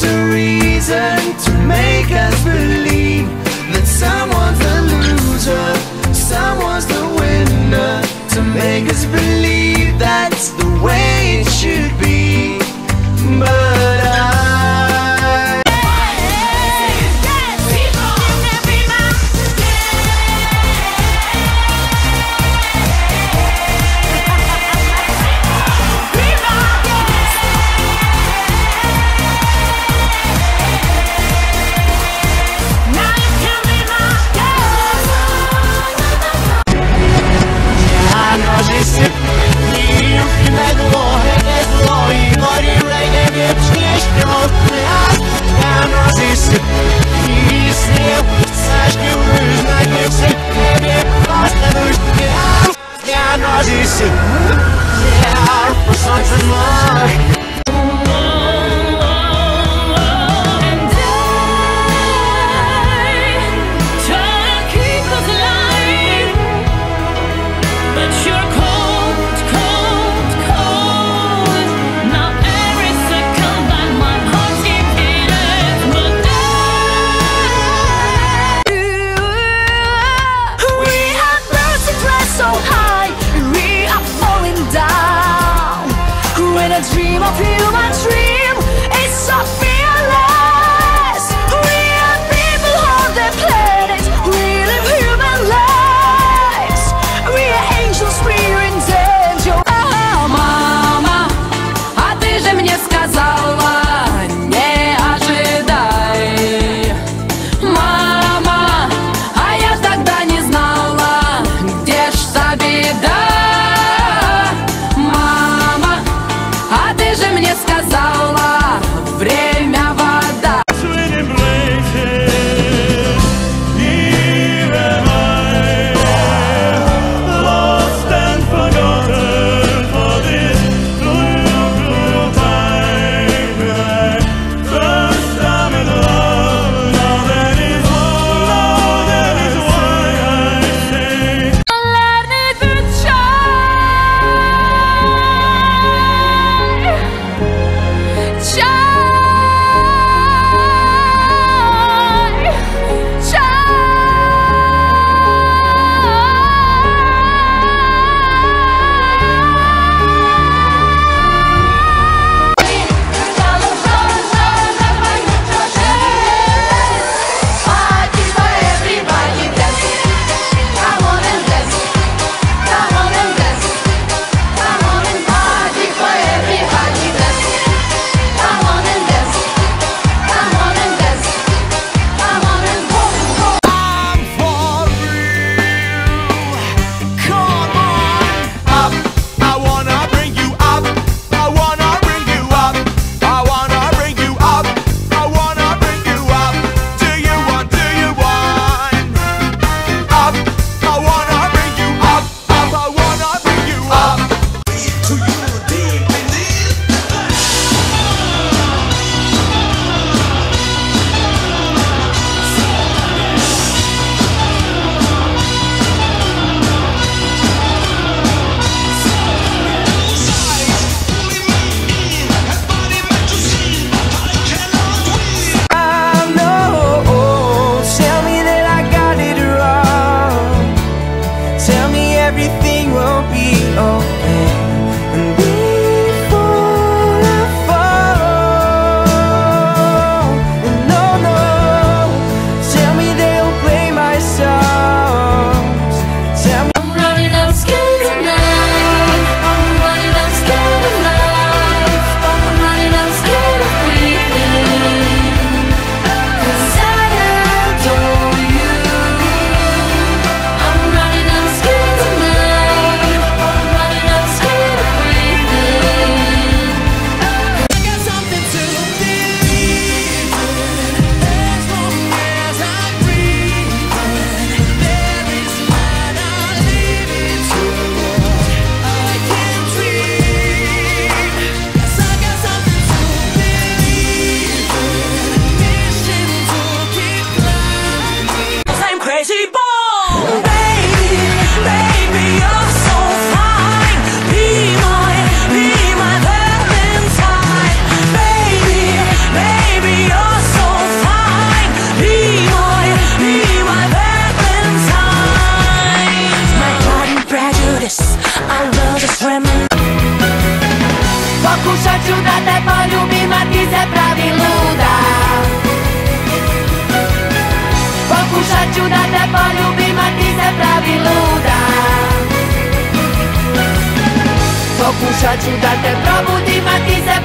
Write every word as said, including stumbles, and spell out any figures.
just a reason to make us believe that someone's the loser, someone's the winner, to make us believe that's the way it should be. But dream of human dream, it's so fearless. We are people on the planet, we live human lives. We are angels, we're in danger. Oh, мама, а ты же мне сказала, не ожидай. Мама, а я ж тогда не знала, где ж та беда. Ты же мне сказала, время. Pokušat ću da te poljubim, a ti se pravi luda. Pokušat ću da te poljubim, a ti se pravi luda. Pokušat ću da te probudim, a ti se